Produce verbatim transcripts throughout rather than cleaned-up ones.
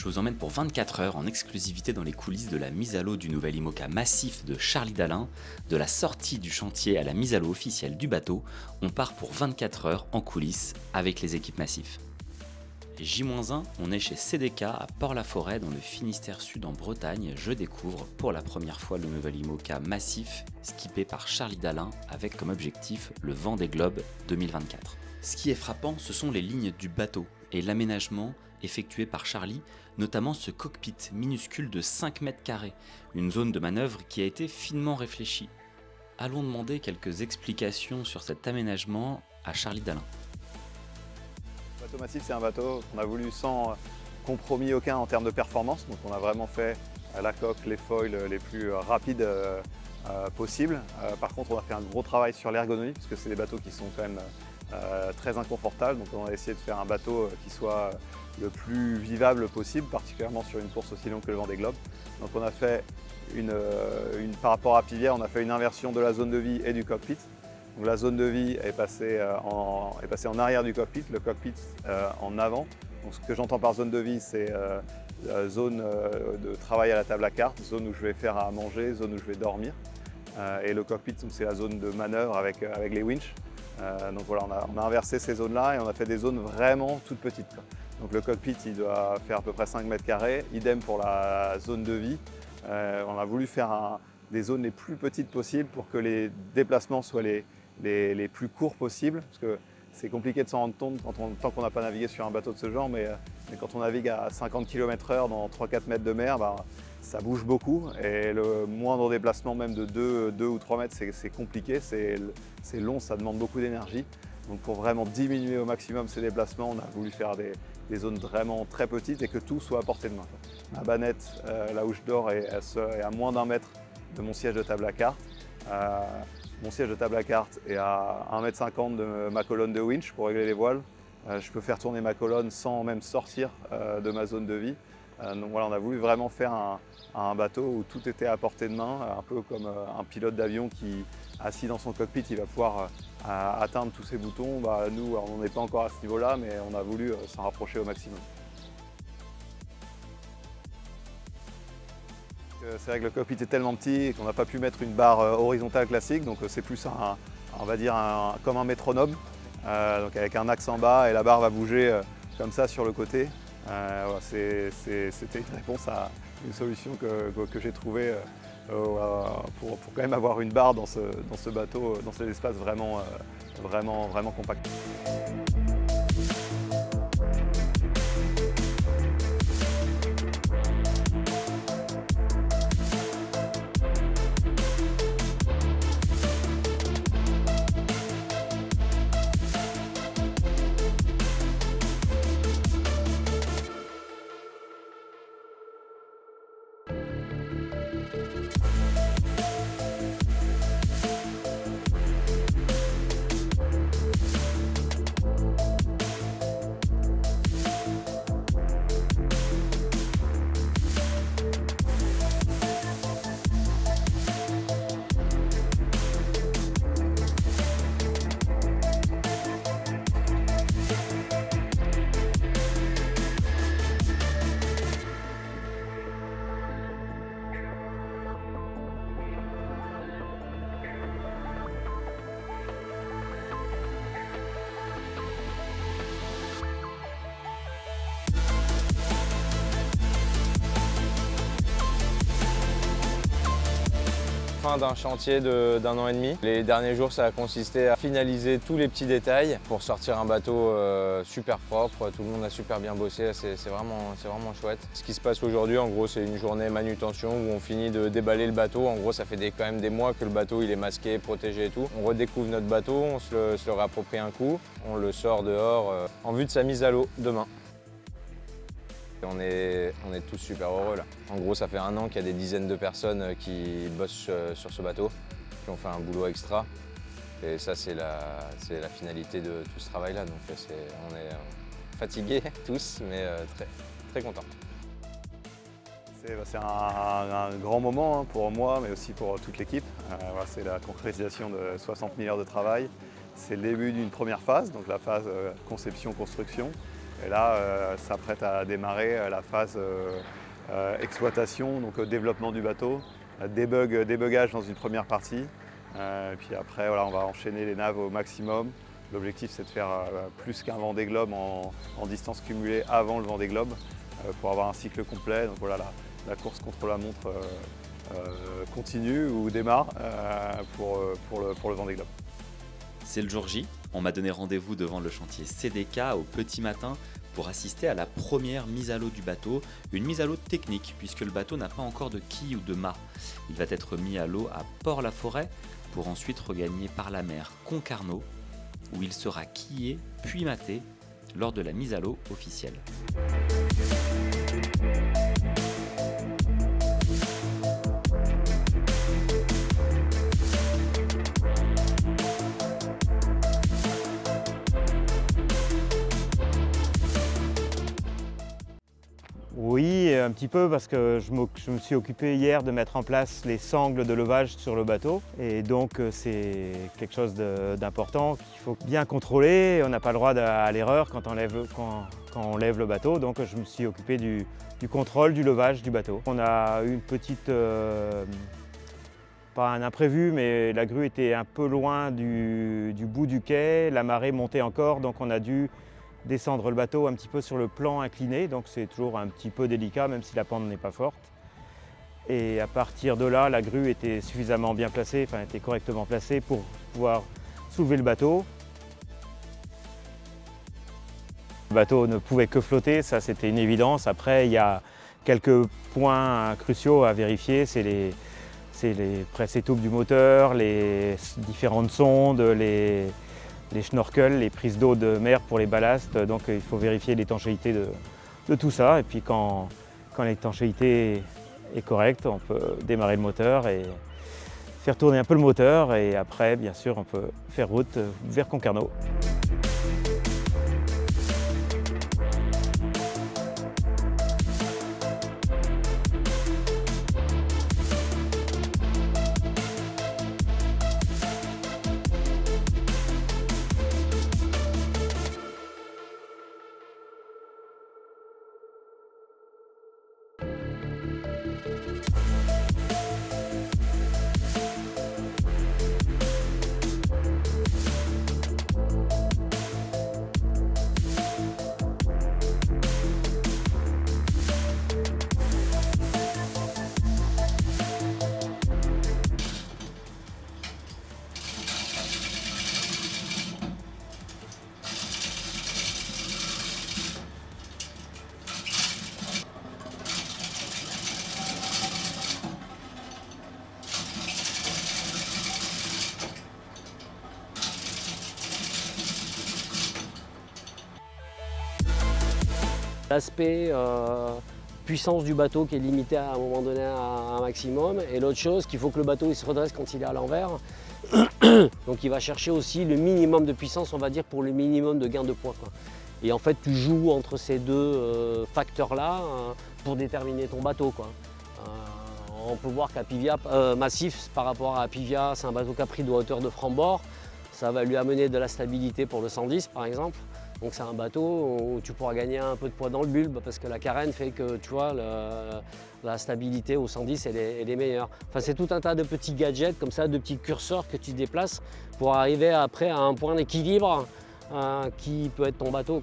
je vous emmène pour vingt-quatre heures en exclusivité dans les coulisses de la mise à l'eau du nouvel IMOCA massif de Charlie Dalin. De la sortie du chantier à la mise à l'eau officielle du bateau, on part pour vingt-quatre heures en coulisses avec les équipes massifs. J moins un, on est chez C D K à Port-la-Forêt dans le Finistère Sud en Bretagne. Je découvre pour la première fois le nouvel IMOCA massif skippé par Charlie Dalin avec comme objectif le Vendée Globe deux mille vingt-quatre. Ce qui est frappant, ce sont les lignes du bateau et l'aménagement effectué par Charlie, notamment ce cockpit minuscule de cinq mètres carrés, une zone de manœuvre qui a été finement réfléchie. Allons demander quelques explications sur cet aménagement à Charlie Dalin. Le bateau massif, c'est un bateau qu'on a voulu sans compromis aucun en termes de performance, donc on a vraiment fait la coque, les foils les plus rapides euh, euh, possibles. Euh, par contre, on a fait un gros travail sur l'ergonomie, parce que c'est des bateaux qui sont quand même euh, très inconfortables, donc on a essayé de faire un bateau qui soit le plus vivable possible, particulièrement sur une course aussi longue que le Vendée Globe. Donc on a fait, une, une, par rapport à Pivière, on a fait une inversion de la zone de vie et du cockpit. Donc la zone de vie est passée en, est passée en arrière du cockpit, le cockpit euh, en avant. Donc ce que j'entends par zone de vie, c'est euh, zone euh, de travail à la table à cartes, zone où je vais faire à manger, zone où je vais dormir. Euh, et le cockpit, c'est la zone de manœuvre avec, avec les winches. Euh, donc voilà, on a, on a inversé ces zones-là et on a fait des zones vraiment toutes petites, quoi. Donc le cockpit, il doit faire à peu près cinq mètres carrés, idem pour la zone de vie. Euh, on a voulu faire un, des zones les plus petites possibles pour que les déplacements soient les, les, les plus courts possibles, parce que c'est compliqué de s'en rendre compte quand on, tant qu'on n'a pas navigué sur un bateau de ce genre, mais, mais quand on navigue à cinquante kilomètres heure dans trois à quatre mètres de mer, bah, ça bouge beaucoup et le moindre déplacement même de deux, deux ou trois mètres, c'est compliqué, c'est long, ça demande beaucoup d'énergie. Donc pour vraiment diminuer au maximum ces déplacements, on a voulu faire des, des zones vraiment très petites et que tout soit à portée de main. Ma bannette, euh, là où je dors, est, est à moins d'un mètre de mon siège de table à cartes. Euh, mon siège de table à cartes est à un mètre cinquante de ma colonne de winch pour régler les voiles. Euh, je peux faire tourner ma colonne sans même sortir euh, de ma zone de vie. Euh, donc voilà, on a voulu vraiment faire un, un bateau où tout était à portée de main, un peu comme euh, un pilote d'avion qui, assis dans son cockpit, il va pouvoir euh, à atteindre tous ces boutons. Bah, nous, on n'en est pas encore à ce niveau-là, mais on a voulu s'en rapprocher au maximum. C'est vrai que le cockpit est tellement petit qu'on n'a pas pu mettre une barre horizontale classique, donc c'est plus un, on va dire un, comme un métronome, euh, donc avec un axe en bas et la barre va bouger comme ça sur le côté. Euh, ouais, c'était une réponse à une solution que, que, que j'ai trouvée. Euh, pour, pour quand même avoir une barre dans ce, dans ce bateau, dans cet espace vraiment, euh, vraiment, vraiment compact. Fin d'un chantier d'un an et demi. Les derniers jours, ça a consisté à finaliser tous les petits détails pour sortir un bateau euh, super propre. Tout le monde a super bien bossé, c'est vraiment, vraiment chouette. Ce qui se passe aujourd'hui, en gros, c'est une journée manutention où on finit de déballer le bateau. En gros, ça fait des, quand même des mois que le bateau il est masqué, protégé et tout. On redécouvre notre bateau, on se le, se le réapproprie un coup, on le sort dehors euh, en vue de sa mise à l'eau demain. On est, on est tous super heureux là. En gros, ça fait un an qu'il y a des dizaines de personnes qui bossent sur ce bateau, qui ont fait un boulot extra. Et ça, c'est la, la finalité de tout ce travail-là. Donc est, on est fatigués tous, mais très, très contents. C'est un, un grand moment pour moi, mais aussi pour toute l'équipe. C'est la concrétisation de soixante mille heures de travail. C'est le début d'une première phase, donc la phase conception-construction. Et là, euh, s'apprête à démarrer la phase euh, euh, exploitation, donc euh, développement du bateau, euh, débug, débugage dans une première partie. Euh, et puis après, voilà, on va enchaîner les naves au maximum. L'objectif, c'est de faire euh, plus qu'un Vendée Globe en, en distance cumulée avant le Vendée Globe euh, pour avoir un cycle complet. Donc voilà, la, la course contre la montre euh, euh, continue ou démarre euh, pour, pour, le, pour le Vendée Globe. C'est le jour J. On m'a donné rendez-vous devant le chantier C D K au petit matin pour assister à la première mise à l'eau du bateau, une mise à l'eau technique puisque le bateau n'a pas encore de quille ou de mât. Il va être mis à l'eau à Port-la-Forêt pour ensuite regagner par la mer Concarneau où il sera quillé puis maté lors de la mise à l'eau officielle. Oui, un petit peu parce que je, je me suis occupé hier de mettre en place les sangles de levage sur le bateau. Et donc c'est quelque chose d'important qu'il faut bien contrôler. On n'a pas le droit à l'erreur quand, quand, quand on lève le bateau. Donc je me suis occupé du, du contrôle du levage du bateau. On a eu une petite, euh, pas un imprévu, mais la grue était un peu loin du, du bout du quai. La marée montait encore, donc on a dû descendre le bateau un petit peu sur le plan incliné, donc c'est toujours un petit peu délicat même si la pente n'est pas forte. Et à partir de là, la grue était suffisamment bien placée, enfin était correctement placée pour pouvoir soulever le bateau. Le bateau ne pouvait que flotter, ça c'était une évidence. Après, il y a quelques points cruciaux à vérifier, c'est les, les presses étouffes du moteur, les différentes sondes, les... les snorkels, les prises d'eau de mer pour les ballasts, donc il faut vérifier l'étanchéité de, de tout ça. Et puis quand, quand l'étanchéité est correcte, on peut démarrer le moteur et faire tourner un peu le moteur. Et après, bien sûr, on peut faire route vers Concarneau. L'aspect euh, puissance du bateau qui est limité à un moment donné à un maximum. Et l'autre chose, qu'il faut que le bateau il se redresse quand il est à l'envers. Donc il va chercher aussi le minimum de puissance, on va dire, pour le minimum de gain de poids, quoi. Et en fait, tu joues entre ces deux euh, facteurs-là euh, pour déterminer ton bateau, quoi. Euh, on peut voir qu'Apivia, euh, Massif, par rapport à Apivia, c'est un bateau qui a pris de hauteur de franc-bord. Ça va lui amener de la stabilité pour le cent dix, par exemple. Donc c'est un bateau où tu pourras gagner un peu de poids dans le bulbe parce que la carène fait que, tu vois, le, la stabilité au cent dix, elle est, elle est meilleure. Enfin, c'est tout un tas de petits gadgets comme ça, de petits curseurs que tu déplaces pour arriver après à un point d'équilibre euh, qui peut être ton bateau.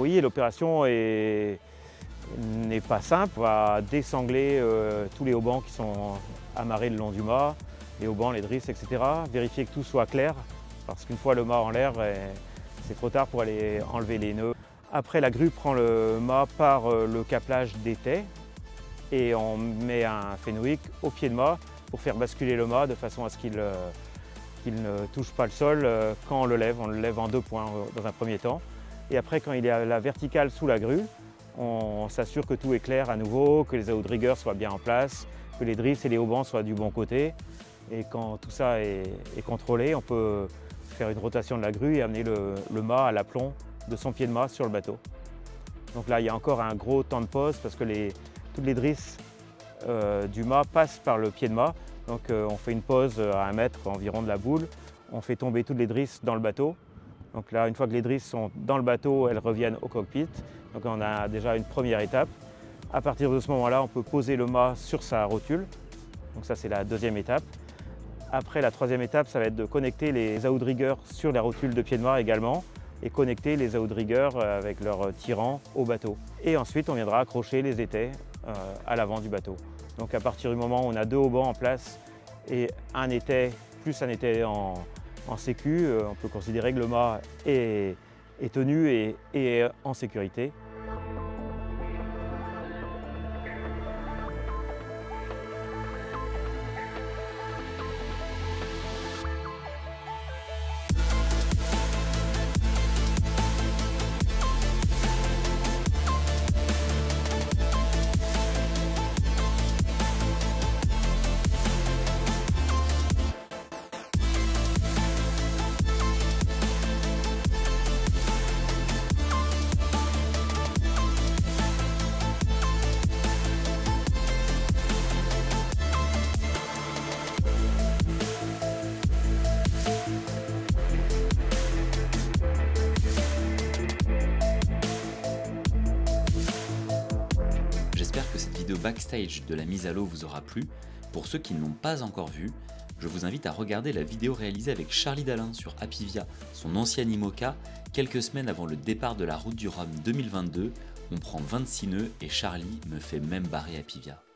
Oui, l'opération n'est pas simple. On va désangler euh, tous les haubans qui sont amarrés le long du mât, les haubans, les drisses, et cetera. Vérifier que tout soit clair parce qu'une fois le mât en l'air, c'est trop tard pour aller enlever les nœuds. Après, la grue prend le mât par le câblage d'étai et on met un fénoïque au pied de mât pour faire basculer le mât de façon à ce qu'il qu'il ne touche pas le sol quand on le lève. On le lève en deux points dans un premier temps. Et après, quand il est à la verticale sous la grue, on s'assure que tout est clair à nouveau, que les outriggers soient bien en place, que les drifts et les haubans soient du bon côté. Et quand tout ça est, est contrôlé, on peut faire une rotation de la grue et amener le, le mât à l'aplomb de son pied de mât sur le bateau. Donc là, il y a encore un gros temps de pause parce que les, toutes les drisses euh, du mât passent par le pied de mât. Donc euh, on fait une pause à un mètre environ de la boule, on fait tomber toutes les drisses dans le bateau. Donc là, une fois que les drisses sont dans le bateau, elles reviennent au cockpit. Donc on a déjà une première étape. À partir de ce moment-là, on peut poser le mât sur sa rotule. Donc ça, c'est la deuxième étape. Après, la troisième étape, ça va être de connecter les outriggers sur la rotule de pied de mât également et connecter les outriggers avec leur tirant au bateau. Et ensuite, on viendra accrocher les étais euh, à l'avant du bateau. Donc à partir du moment où on a deux haubans en place et un étai plus un étai en, en sécu, euh, on peut considérer que le mât est, est tenu et, et est en sécurité. J'espère que cette vidéo backstage de la mise à l'eau vous aura plu. Pour ceux qui ne l'ont pas encore vue, je vous invite à regarder la vidéo réalisée avec Charlie Dalin sur Apivia, son ancien IMOCA. Quelques semaines avant le départ de la Route du Rhum deux mille vingt-deux, on prend vingt-six nœuds et Charlie me fait même barrer Apivia.